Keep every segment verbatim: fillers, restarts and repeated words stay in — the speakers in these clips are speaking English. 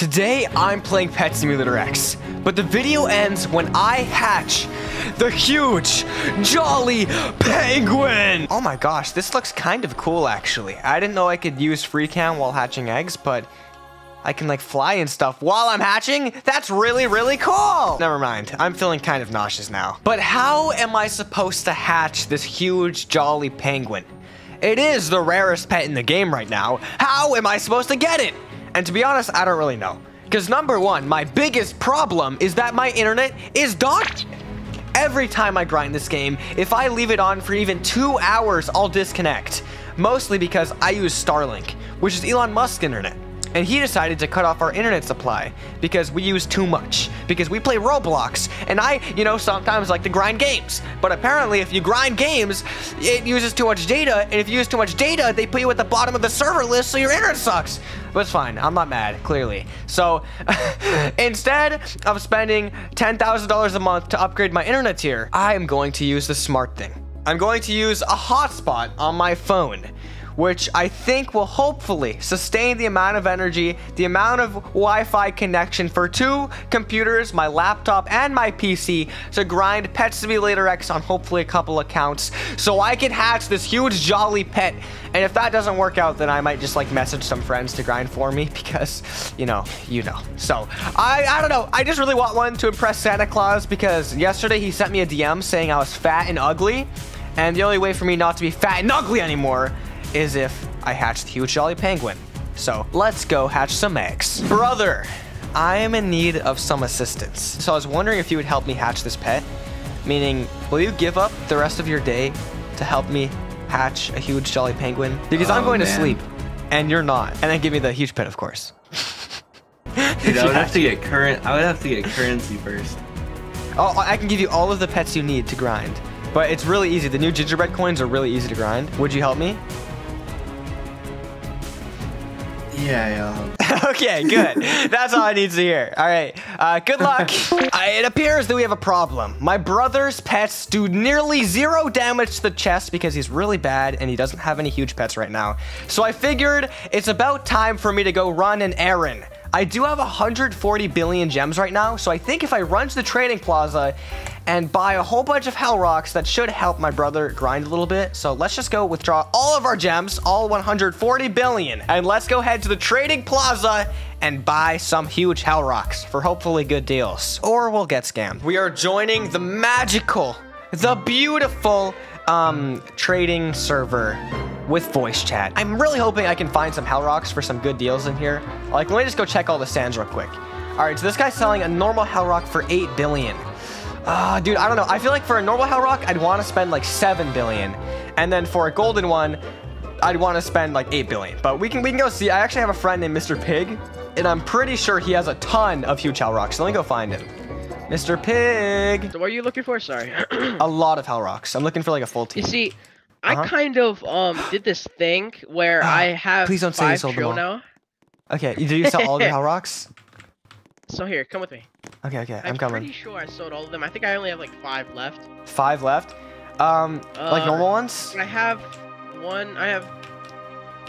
Today, I'm playing Pet Simulator X, but the video ends when I hatch the huge Jolly Penguin! Oh my gosh, this looks kind of cool actually. I didn't know I could use free cam while hatching eggs, but I can like fly and stuff while I'm hatching? That's really, really cool! Never mind, I'm feeling kind of nauseous now. But how am I supposed to hatch this huge Jolly Penguin? It is the rarest pet in the game right now. How am I supposed to get it? And to be honest, I don't really know. Because number one, my biggest problem is that my internet is docked. Every time I grind this game, if I leave it on for even two hours, I'll disconnect. Mostly because I use Starlink, which is Elon Musk's internet. And he decided to cut off our internet supply because we use too much. Because we play Roblox, and I, you know, sometimes like to grind games. But apparently if you grind games, it uses too much data, and if you use too much data, they put you at the bottom of the server list, so your internet sucks. But it's fine, I'm not mad, clearly. So, instead of spending ten thousand dollars a month to upgrade my internet tier, I am going to use the smart thing. I'm going to use a hotspot on my phone, which I think will hopefully sustain the amount of energy, the amount of Wi-Fi connection for two computers, my laptop and my P C, to grind Pet Simulator X on hopefully a couple accounts, so I can hatch this huge jolly pet. And if that doesn't work out, then I might just like message some friends to grind for me, because you know, you know. So I, I don't know, I just really want one to impress Santa Claus, because yesterday he sent me a D M saying I was fat and ugly, and the only way for me not to be fat and ugly anymore is if I hatch the huge Jolly Penguin. So let's go hatch some eggs. Brother, I am in need of some assistance. So I was wondering if you would help me hatch this pet, meaning will you give up the rest of your day to help me hatch a huge Jolly Penguin? Because oh, I'm going man. to sleep and you're not. And then give me the huge pet, of course. Dude, I would have to get current. I would have to get currency first. Oh, I can give you all of the pets you need to grind, but it's really easy. The new gingerbread coins are really easy to grind. Would you help me? Yeah, yeah. Okay, good. That's all I need to hear. All right, uh, good luck. I, it appears that we have a problem. My brother's pets do nearly zero damage to the chest because he's really bad and he doesn't have any huge pets right now. So I figured it's about time for me to go run an errand. I do have one hundred forty billion gems right now, so I think if I run to the trading plaza and buy a whole bunch of Hellrocks, that should help my brother grind a little bit. So let's just go withdraw all of our gems, all one hundred forty billion, and let's go head to the trading plaza and buy some huge Hellrocks for hopefully good deals, or we'll get scammed. We are joining the magical, the beautiful um, trading server with voice chat. I'm really hoping I can find some Hellrocks for some good deals in here. Like, let me just go check all the stands real quick. All right, so this guy's selling a normal Hellrock for eight billion. Ah, uh, dude, I don't know. I feel like for a normal Hellrock, I'd want to spend like seven billion. And then for a golden one, I'd want to spend like eight billion. But we can we can go see. I actually have a friend named Mister Pig, and I'm pretty sure he has a ton of huge Hellrocks. So let me go find him. Mister Pig. So what are you looking for? Sorry. A lot of Hellrocks. I'm looking for like a full team. You see, Uh-huh. I kind of um did this thing where uh, I have please don't five say you sold them all. Okay, did you sell all the Hellrocks? So here, come with me. Okay, okay, I'm, I'm coming. I'm pretty sure I sold all of them. I think I only have like five left. Five left? Um, uh, like normal ones? I have one. I have.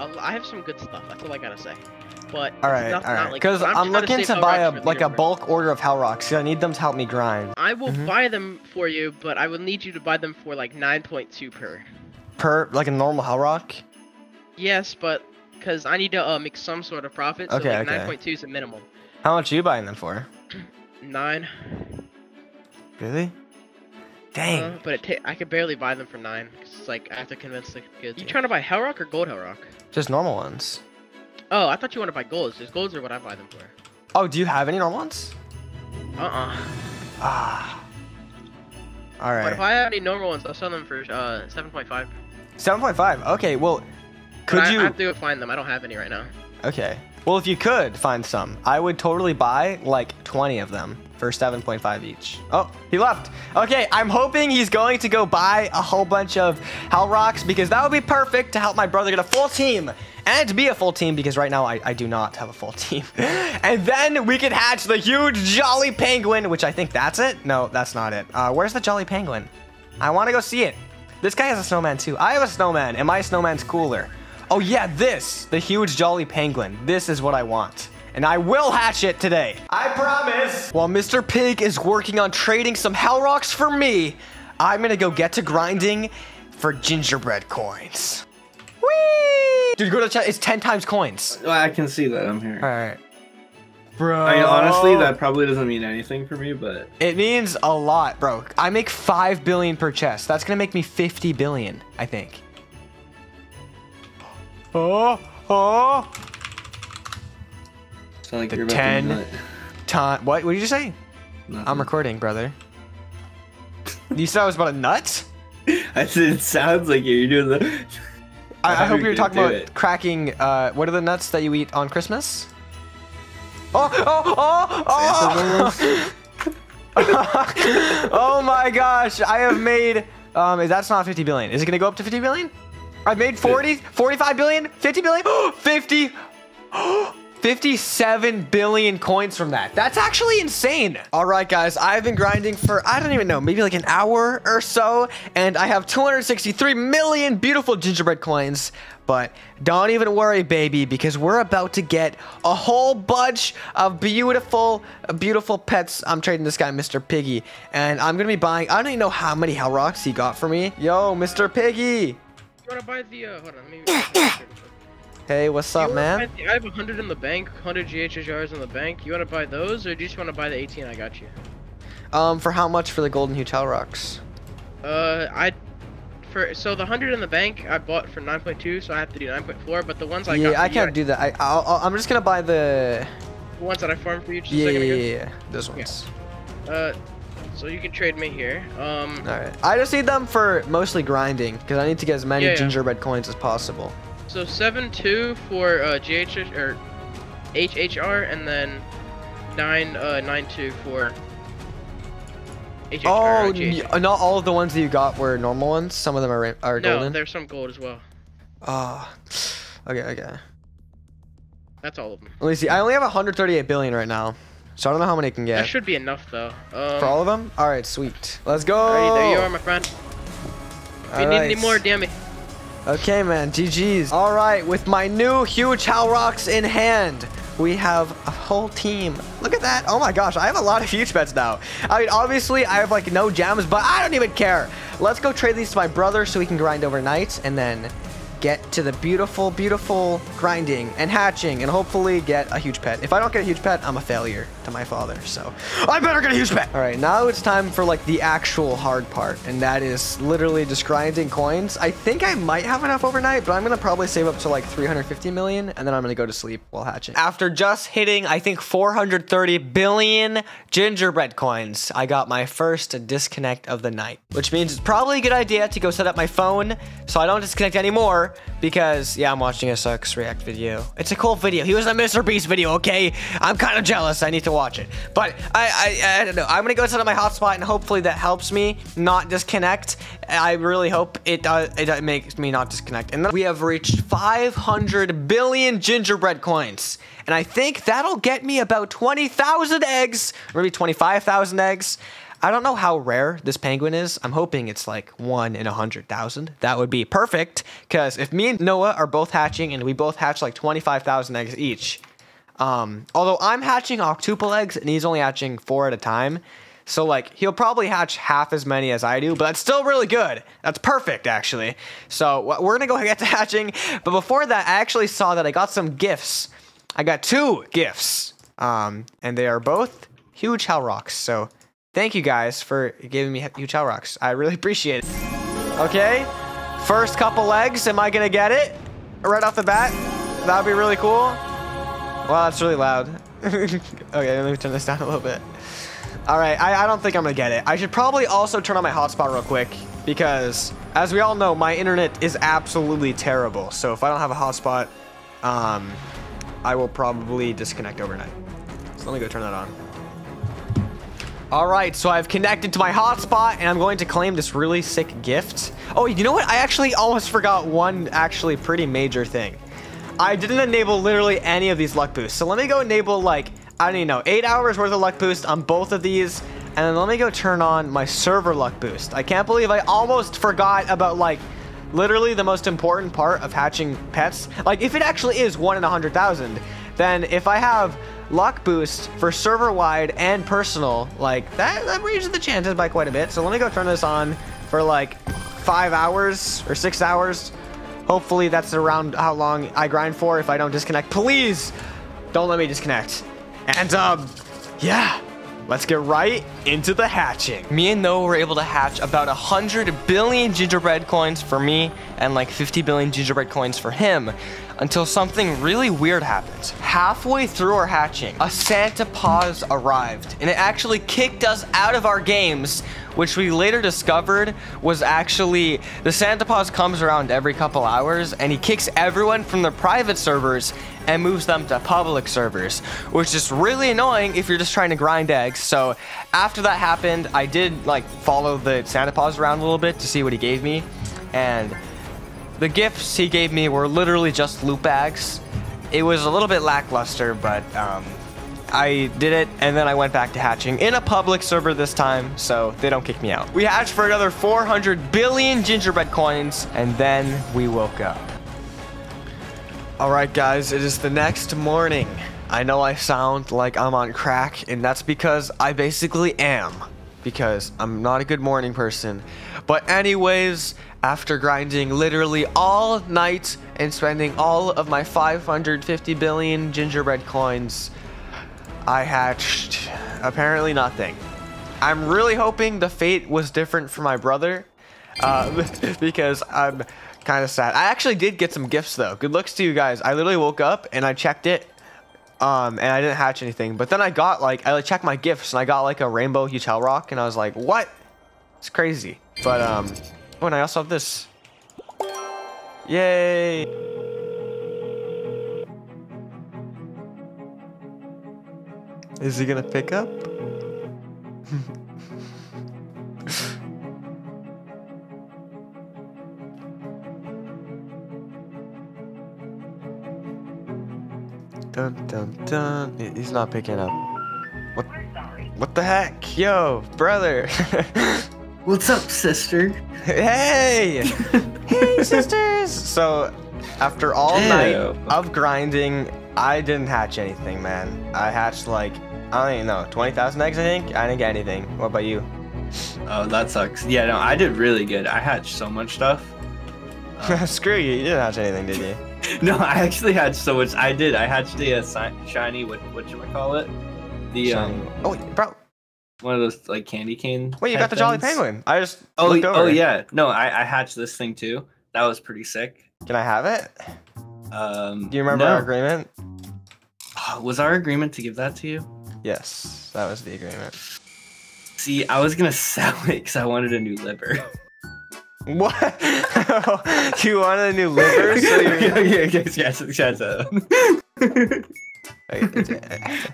A, I have some good stuff. That's all I gotta say. But all right, not, all right. Because like, I'm, I'm looking to, to buy a like a bulk first. order of Hellrocks. I need them to help me grind. I will mm-hmm. buy them for you, but I will need you to buy them for like nine point two per. Per, like a normal Hellrock? Yes, but because I need to uh, make some sort of profit, so okay, like okay. nine point two is the minimum. How much are you buying them for? Nine. Really? Dang. Uh, but it ta I could barely buy them for nine, because it's like I have to convince the kids. You trying to buy Hellrock or gold Hellrock? Just normal ones. Oh, I thought you wanted to buy golds. Because golds are what I buy them for. Oh, do you have any normal ones? Uh-uh. Ah. All right. But if I had any normal ones, I'll sell them for uh, seven point five. seven point five. Okay. Well, could I, you? I have to find them. I don't have any right now. Okay. Well, if you could find some, I would totally buy like twenty of them for seven point five each. Oh, he left. Okay. I'm hoping he's going to go buy a whole bunch of Hellrocks, because that would be perfect to help my brother get a full team and be a full team, because right now I, I do not have a full team. And then we can hatch the huge Jolly Penguin, which I think that's it. No, that's not it. Uh, where's the Jolly Penguin? I want to go see it. This guy has a snowman too. I have a snowman, and my snowman's cooler. Oh yeah, this, the huge Jolly Penguin. This is what I want. and I will hatch it today. I promise. While Mister Pig is working on trading some Hellrocks for me, I'm gonna go get to grinding for gingerbread coins. Whee! Dude, go to the chat. It's ten times coins. I can see that. I'm here. All right. Bro. I mean, honestly, that probably doesn't mean anything for me, but... It means a lot, bro. I make five billion per chest. That's going to make me fifty billion, I think. Oh, oh. Sound like the you're about ten to nut. Time. What? What did you say? Nothing. I'm recording, brother. You said I was about a nut? I said it sounds like you're doing the... I, I hope you're talking about it. cracking... Uh, what are the nuts that you eat on Christmas? Oh, oh, oh, oh. Oh my gosh, I have made, um, that's not fifty billion. Is it gonna go up to fifty billion? I've made forty, forty-five billion, fifty billion, fifty, fifty-seven billion coins from that. That's actually insane. All right, guys, I've been grinding for, I don't even know, maybe like an hour or so, and I have two hundred sixty-three million beautiful gingerbread coins. But don't even worry, baby, because we're about to get a whole bunch of beautiful, beautiful pets. I'm trading this guy, Mister Piggy, and I'm going to be buying... I don't even know how many Hellrocks he got for me. Yo, Mister Piggy. You want to buy the... Uh, hold on, maybe... Hey, what's up, man? The, I have one hundred in the bank, one hundred G H H Rs in the bank. You want to buy those, or do you just want to buy the eighteen I got you? Um, for how much for the Golden Huge Hellrocks? Uh, I... For, so the hundred in the bank I bought for nine point two, so I have to do nine point four. But the ones I yeah, got yeah, I can't do that. I I'll, I'll, I'm just gonna buy the, the ones that I farmed for you. Just yeah, a yeah, yeah, yeah, those ones. Yeah. Uh, so you can trade me here. Um. All right. I just need them for mostly grinding because I need to get as many yeah, yeah. gingerbread coins as possible. So seven two for uh, G H H or H H R, and then nine uh, nine two for. H H R, oh, H H R. Not all of the ones that you got were normal ones. Some of them are, are no, golden. No, there's some gold as well. Ah, uh, okay, okay. That's all of them. Let me see. I only have one hundred thirty-eight billion right now, so I don't know how many I can get. That should be enough, though. Um, For all of them? All right, sweet. Let's go. All right, there you are, my friend. If all you right. need any more, damn it. Okay, man. G Gs. All right, with my new huge Hellrocks in hand. We have a whole team. Look at that. Oh my gosh, I have a lot of huge pets now. I mean, obviously I have like no gems, but I don't even care. Let's go trade these to my brother so we can grind overnight and then get to the beautiful, beautiful grinding and hatching and hopefully get a huge pet. If I don't get a huge pet, I'm a failure to my father. So I better get a huge pet. All right, now it's time for like the actual hard part. And that is literally just grinding coins. I think I might have enough overnight, but I'm gonna probably save up to like three hundred fifty million and then I'm gonna go to sleep while hatching. After just hitting, I think four hundred thirty billion gingerbread coins, I got my first disconnect of the night, which means it's probably a good idea to go set up my phone so I don't disconnect anymore. Because, yeah, I'm watching a Sucks React video. It's a cool video. He was a Mister Beast video, okay? I'm kind of jealous. I need to watch it. But I I, I don't know. I'm going to go set up my hotspot, and hopefully that helps me not disconnect. I really hope it does. It makes me not disconnect. And then we have reached five hundred billion gingerbread coins. And I think that'll get me about twenty thousand eggs, or maybe twenty-five thousand eggs. I don't know how rare this penguin is. I'm hoping it's like one in a hundred thousand. That would be perfect, because if me and Noah are both hatching and we both hatch like twenty-five thousand eggs each, um, although I'm hatching octuple eggs and he's only hatching four at a time, so like he'll probably hatch half as many as I do, but that's still really good. That's perfect, actually. So we're gonna go get to hatching, but before that, I actually saw that I got some gifts. I got two gifts, um, and they are both huge Hellrocks. So. Thank you guys for giving me huge Hellrocks. I really appreciate it. Okay, first couple legs. Am I gonna get it right off the bat? That'd be really cool. Wow, that's really loud. Okay, let me turn this down a little bit. All right, I, I don't think I'm gonna get it. I should probably also turn on my hotspot real quick because, as we all know, my internet is absolutely terrible. So if I don't have a hotspot, um, I will probably disconnect overnight. So let me go turn that on. All right, so I've connected to my hotspot and I'm going to claim this really sick gift. Oh, you know what? I actually almost forgot one actually pretty major thing. I didn't enable literally any of these luck boosts. So let me go enable like, I don't even know, eight hours worth of luck boost on both of these. And then let me go turn on my server luck boost. I can't believe I almost forgot about like literally the most important part of hatching pets. Like if it actually is one in a hundred thousand, then if I have luck boost for server-wide and personal, like, that, that raises the chances by quite a bit. So let me go turn this on for, like, five hours or six hours. Hopefully that's around how long I grind for if I don't disconnect. Please don't let me disconnect. And, um, yeah. Let's get right into the hatching. Me and Noah were able to hatch about one hundred billion gingerbread coins for me and like fifty billion gingerbread coins for him, until something really weird happened. Halfway through our hatching, a Santa Paws arrived, and it actually kicked us out of our games, which we later discovered was actually, the Santa Paws comes around every couple hours, and he kicks everyone from their private servers and moves them to public servers, which is really annoying if you're just trying to grind eggs. So after that happened, I did like follow the Santa Paws around a little bit to see what he gave me, and the gifts he gave me were literally just loot bags. It was a little bit lackluster, but um, I did it, and then I went back to hatching in a public server this time, so they don't kick me out. We hatched for another four hundred billion gingerbread coins, and then we woke up. All right, guys, it is the next morning. I know I sound like I'm on crack, and that's because I basically am, because I'm not a good morning person. But anyways, after grinding literally all night and spending all of my five hundred fifty billion gingerbread coins, I hatched apparently nothing. I'm really hoping the fate was different for my brother, um, because I'm kind of sad. I actually did get some gifts though. Good looks to you guys. I literally woke up and I checked it, um, and I didn't hatch anything. But then I got like, I checked my gifts and I got like a rainbow huge Hellrock, and I was like, what? It's crazy. But um. Oh, and I also have this. Yay! Is he gonna pick up? Dun dun dun. He's not picking up. What? What the heck? Yo, brother! What's up, sister? Hey! Hey, sisters! So, after all Ew. night of grinding, I didn't hatch anything, man. I hatched like, I don't even know, twenty thousand eggs, I think? I didn't get anything. What about you? Oh, that sucks. Yeah, no, I did really good. I hatched so much stuff. Um, Screw you, you didn't hatch anything, did you? No, I actually hatched so much. I did. I hatched the uh, shiny, what, what should I call it? The, shiny. um... Oh, bro. One of those like candy cane. Wait, you got the things. Jolly Penguin. I just oh, looked over. Oh yeah. No, I, I hatched this thing too. That was pretty sick. Can I have it? Um, Do you remember no. our agreement? Oh, was our agreement to give that to you? Yes, that was the agreement. See, I was going to sell it because I wanted a new liver. What? You wanted a new liver? So you're... Okay, okay, okay, yes, yes, yes.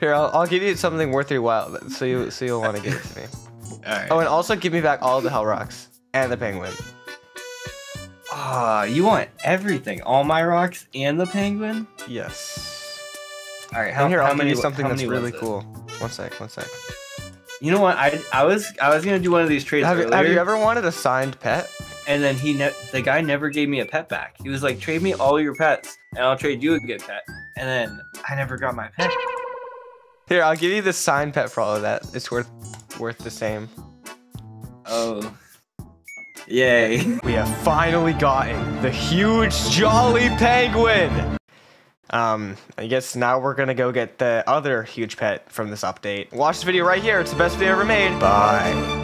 Here, I'll, I'll give you something worth your while, so, you, so you'll want to give it to me. All right. Oh, and also give me back all the Hellrocks and the Penguin. Ah, uh, you want everything? All my rocks and the Penguin? Yes. All right, how, and here, how I'll many, give you something that's really cool. One sec, one sec. You know what? I I was I was going to do one of these trades have, earlier. Have you ever wanted a signed pet? And then he ne the guy never gave me a pet back. He was like, trade me all your pets, and I'll trade you a good pet. And then I never got my pet. Here, I'll give you the signed pet for all of that. It's worth worth the same. Oh. Yay. We have finally gotten the huge Jolly Penguin. Um, I guess now we're gonna go get the other huge pet from this update. Watch the video right here. It's the best video ever made. Bye.